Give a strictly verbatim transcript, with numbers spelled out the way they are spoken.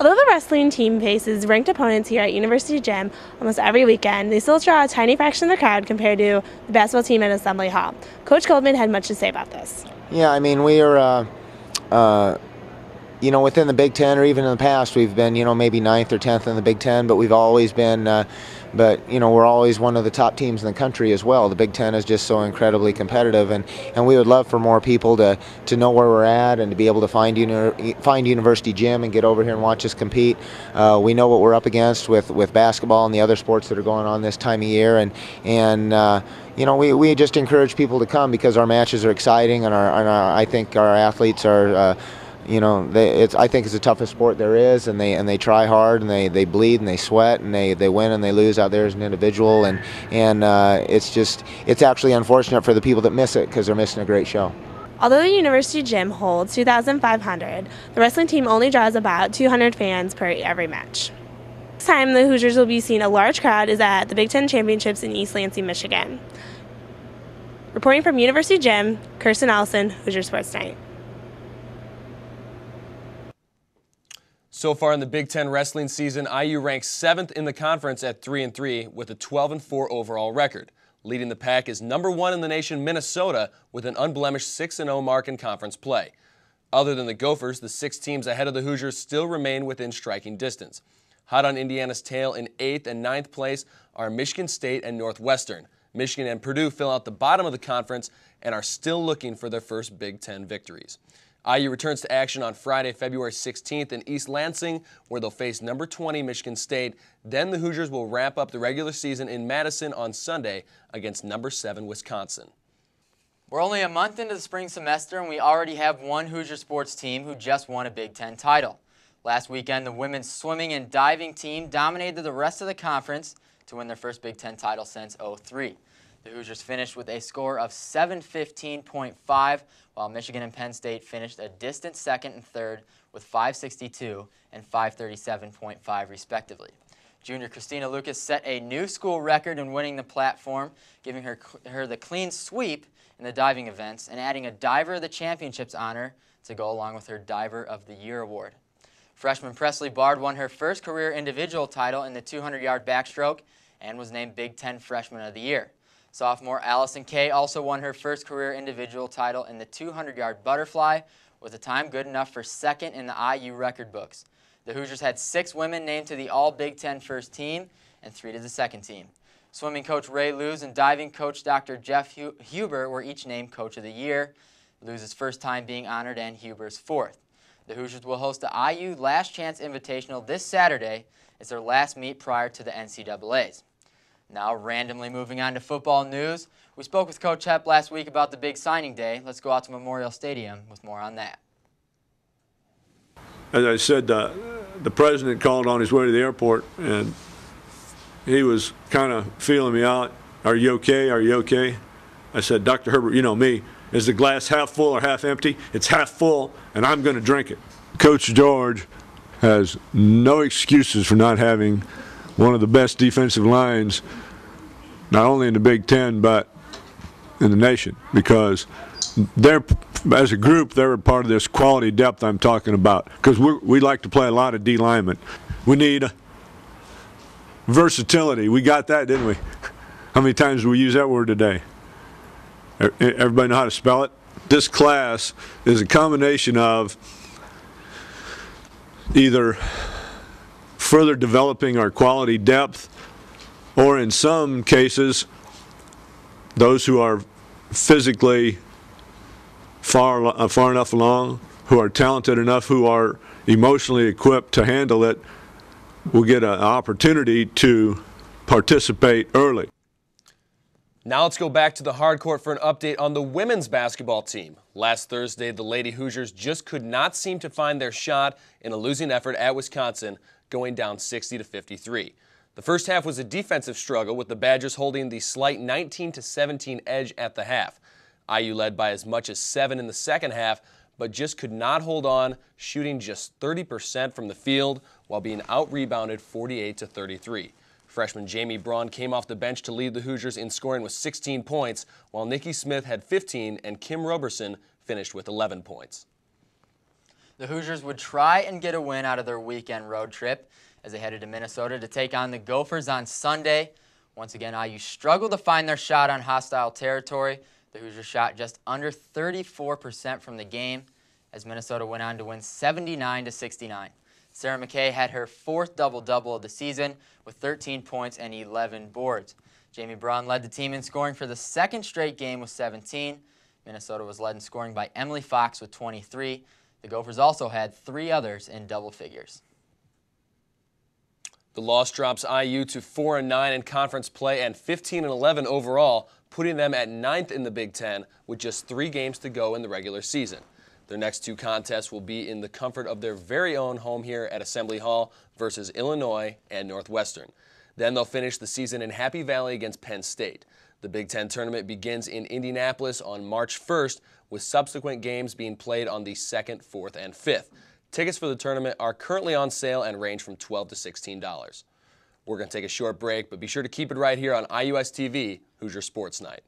Although the wrestling team faces ranked opponents here at University Gym almost every weekend, they still draw a tiny fraction of the crowd compared to the basketball team at Assembly Hall. Coach Goldman had much to say about this. Yeah, I mean, we are, uh, uh, you know, within the Big Ten, or even in the past, we've been, you know, maybe ninth or tenth in the Big Ten, but we've always been, uh, but, you know, we're always one of the top teams in the country as well. The Big Ten is just so incredibly competitive, and, and we would love for more people to, to know where we're at and to be able to find, uni find University Gym and get over here and watch us compete. Uh, we know what we're up against with, with basketball and the other sports that are going on this time of year, and, and uh, you know, we, we just encourage people to come because our matches are exciting, and, our, and our, I think our athletes are uh, you know, they, it's, I think it's the toughest sport there is, and they and they try hard, and they, they bleed, and they sweat, and they, they win and they lose out there as an individual, and and uh, it's just it's actually unfortunate for the people that miss it because they're missing a great show. Although the University Gym holds two thousand five hundred, the wrestling team only draws about two hundred fans per every match. Next time the Hoosiers will be seeing a large crowd is at the Big Ten Championships in East Lansing, Michigan. Reporting from University Gym, Kirsten Ellison, Hoosier Sports Night. So far in the Big Ten wrestling season, I U ranks seventh in the conference at three and three with a twelve and four overall record. Leading the pack is number one in the nation, Minnesota, with an unblemished six and oh mark in conference play. Other than the Gophers, the six teams ahead of the Hoosiers still remain within striking distance. Hot on Indiana's tail in eighth and ninth place are Michigan State and Northwestern. Michigan and Purdue fill out the bottom of the conference and are still looking for their first Big Ten victories. I U returns to action on Friday, February sixteenth in East Lansing, where they'll face number twenty Michigan State. Then the Hoosiers will wrap up the regular season in Madison on Sunday against number seven Wisconsin. We're only a month into the spring semester, and we already have one Hoosier sports team who just won a Big Ten title. Last weekend, the women's swimming and diving team dominated the rest of the conference to win their first Big Ten title since oh three. The Hoosiers finished with a score of seven fifteen point five, while Michigan and Penn State finished a distant second and third with five sixty-two and five thirty-seven point five respectively. Junior Christina Lucas set a new school record in winning the platform, giving her, her the clean sweep in the diving events and adding a Diver of the Championships honor to go along with her Diver of the Year award. Freshman Presley Bard won her first career individual title in the two hundred yard backstroke and was named Big Ten Freshman of the Year. Sophomore Allison Kay also won her first career individual title in the two hundred yard butterfly with a time good enough for second in the I U record books. The Hoosiers had six women named to the All-Big Ten first team and three to the second team. Swimming coach Ray Luz and diving coach Doctor Jeff Huber were each named Coach of the Year, Luz's first time being honored and Huber's fourth. The Hoosiers will host the I U Last Chance Invitational this Saturday. It's their last meet prior to the N C double A's. Now, randomly moving on to football news. We spoke with Coach Hepp last week about the big signing day. Let's go out to Memorial Stadium with more on that. As I said, uh, the president called on his way to the airport, and he was kind of feeling me out. Are you okay? Are you okay? I said, Doctor Herbert, you know me. Is the glass half full or half empty? It's half full, and I'm going to drink it. Coach George has no excuses for not having one of the best defensive lines, not only in the Big Ten, but in the nation, because they're, as a group, they're a part of this quality depth I'm talking about, because we like to play a lot of D linemen. We need versatility. We got that, didn't we? How many times did we use that word today? Everybody know how to spell it? This class is a combination of either further developing our quality depth, or in some cases, those who are physically far, far enough along, who are talented enough, who are emotionally equipped to handle it, will get an opportunity to participate early. Now let's go back to the hard court for an update on the women's basketball team. Last Thursday, the Lady Hoosiers just could not seem to find their shot in a losing effort at Wisconsin, going down sixty to fifty-three. The first half was a defensive struggle, with the Badgers holding the slight nineteen to seventeen edge at the half. I U led by as much as seven in the second half, but just could not hold on, shooting just thirty percent from the field while being out-rebounded forty-eight to thirty-three. Freshman Jamie Braun came off the bench to lead the Hoosiers in scoring with sixteen points, while Nikki Smith had fifteen and Kim Roberson finished with eleven points. the Hoosiers would try and get a win out of their weekend road trip as they headed to Minnesota to take on the Gophers on Sunday. Once again, I U struggled to find their shot on hostile territory. The Hoosiers shot just under thirty-four percent from the game as Minnesota went on to win seventy-nine to sixty-nine. Sarah McKay had her fourth double-double of the season with thirteen points and eleven boards. Jamie Braun led the team in scoring for the second straight game with seventeen. Minnesota was led in scoring by Emily Fox with twenty-three. The Gophers also had three others in double figures. The loss drops I U to four and nine in conference play and fifteen and eleven overall, putting them at ninth in the Big Ten with just three games to go in the regular season. Their next two contests will be in the comfort of their very own home here at Assembly Hall versus Illinois and Northwestern. Then they'll finish the season in Happy Valley against Penn State. The Big Ten tournament begins in Indianapolis on March first, with subsequent games being played on the second, fourth, and fifth. Tickets for the tournament are currently on sale and range from twelve to sixteen dollars. We're going to take a short break, but be sure to keep it right here on I U S T V, Hoosier Sports Night.